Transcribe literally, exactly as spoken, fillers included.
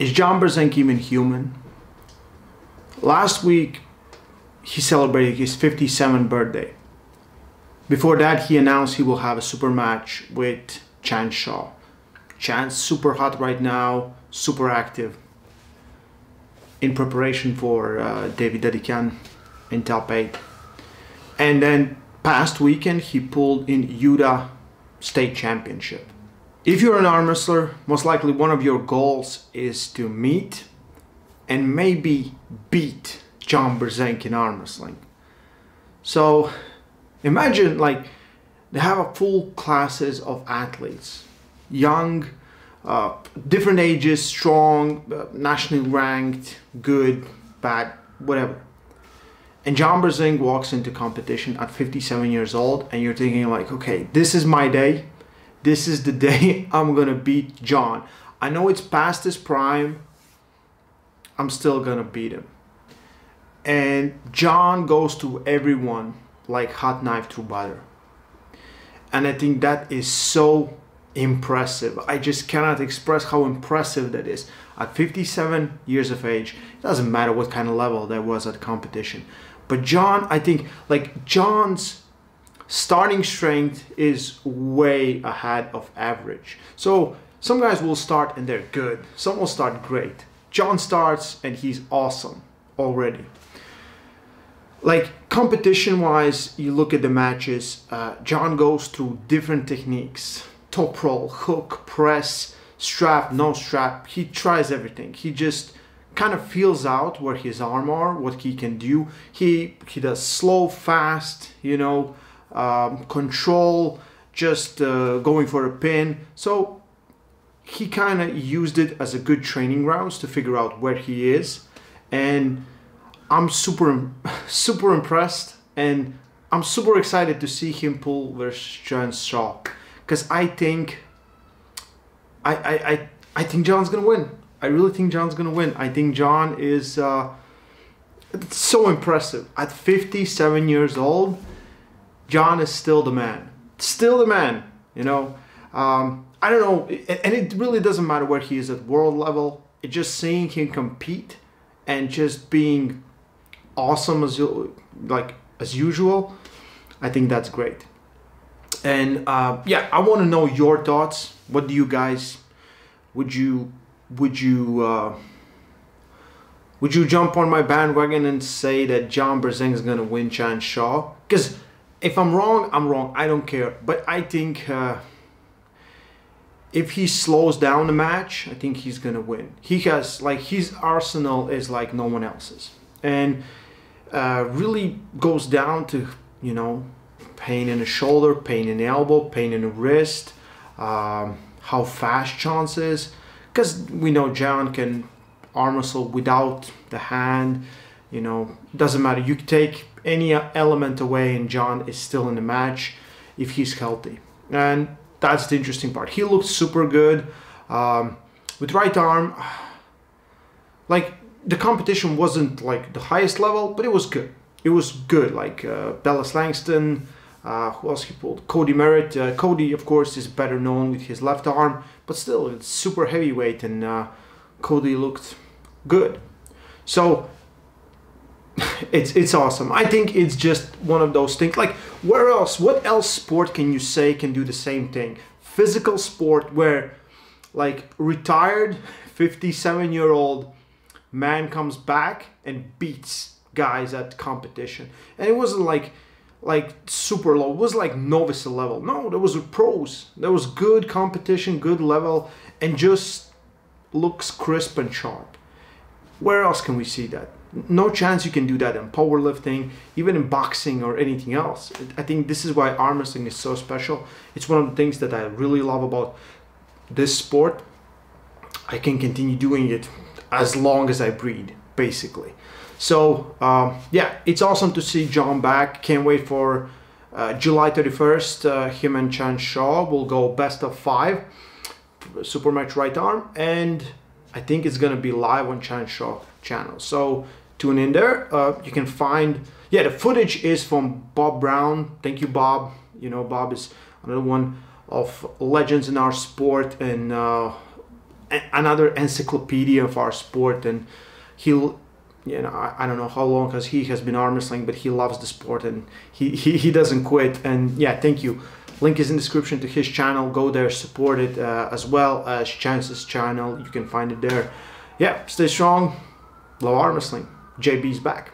Is John Brzenk even human? Last week, he celebrated his fifty-seventh birthday. Before that, he announced he will have a super match with Chance Shaw. Chance super hot right now, super active, in preparation for uh, David Dedican in top eight. And then past weekend, he pulled in Utah State Championship. If you're an arm wrestler, most likely one of your goals is to meet and maybe beat John Brzenk in arm wrestling. So imagine, like, they have a full classes of athletes, young, uh, different ages, strong, uh, nationally ranked, good, bad, whatever. And John Brzenk walks into competition at fifty-seven years old, and you're thinking like, okay, this is my day. This is the day I'm gonna beat John. I know it's past his prime. I'm still gonna beat him. And John goes to everyone like hot knife through butter. And I think that is so impressive. I just cannot express how impressive that is. At fifty-seven years of age, it doesn't matter what kind of level there was at competition. But John, I think, like, John's starting strength is way ahead of average. So some guys will start and they're good. Some will start great. John starts and he's awesome already. Like, competition wise, you look at the matches, uh, John goes through different techniques: top roll, hook, press, strap, no strap. He tries everything. He just kind of feels out where his arm are, what he can do. He, he does slow, fast, you know, Um, control, just uh, going for a pin. So he kind of used it as a good training grounds to figure out where he is, and I'm super super impressed, and I'm super excited to see him pull versus Chance Shaw, because I think I, I, I, I think John's gonna win. I really think John's gonna win. I think John is uh, it's so impressive at fifty-seven years old. John is still the man, still the man, you know. Um, I don't know, and it really doesn't matter where he is at world level. It's just seeing him compete and just being awesome as like as usual. I think that's great. And uh, yeah, I want to know your thoughts. What do you guys? Would you would you uh, would you jump on my bandwagon and say that John Brzenk is gonna win Chance Shaw? Because if I'm wrong, I'm wrong. I don't care. But I think uh, if he slows down the match, I think he's gonna win. He has, like, his arsenal is like no one else's, and uh, really goes down to, you know, pain in the shoulder, pain in the elbow, pain in the wrist, um, how fast Chance is, because we know John can arm wrestle without the hand. You know, doesn't matter. You take any element away and John is still in the match if he's healthy, and that's the interesting part. He looked super good um, with right arm. Like, the competition wasn't like the highest level, but it was good. It was good. Like uh, Dallas Langston, uh, who else he pulled? Cody Merritt. uh, Cody, of course, is better known with his left arm, but still it's super heavyweight, and uh, Cody looked good. So It's, it's awesome. I think it's just one of those things. Like, where else, what else sport can you say can do the same thing? Physical sport where, like, retired fifty-seven-year-old man comes back and beats guys at competition. And it wasn't like, like super low. It was like novice level. No, there was pros. There was good competition, good level, and just looks crisp and sharp. Where else can we see that? No chance you can do that in powerlifting, even in boxing or anything else. I think this is why arm wrestling is so special. It's one of the things that I really love about this sport. I can continue doing it as long as I breathe, basically. So um, yeah, it's awesome to see John back. Can't wait for uh, July thirty-first. Uh, him and Chance Shaw will go best of five, super match right arm, and I think it's gonna be live on Chance Shaw channel. So tune in there. Uh, you can find, yeah, the footage is from Bob Brown. Thank you, Bob. You know, Bob is another one of legends in our sport, and uh, another encyclopedia of our sport, and he'll, you know, I, I don't know how long, because he has been arm wrestling, but he loves the sport, and he, he, he doesn't quit. And yeah, thank you. Link is in the description to his channel. Go there, support it, uh, as well as Chance's channel. You can find it there. Yeah, stay strong. Love arm wrestling. J B's back.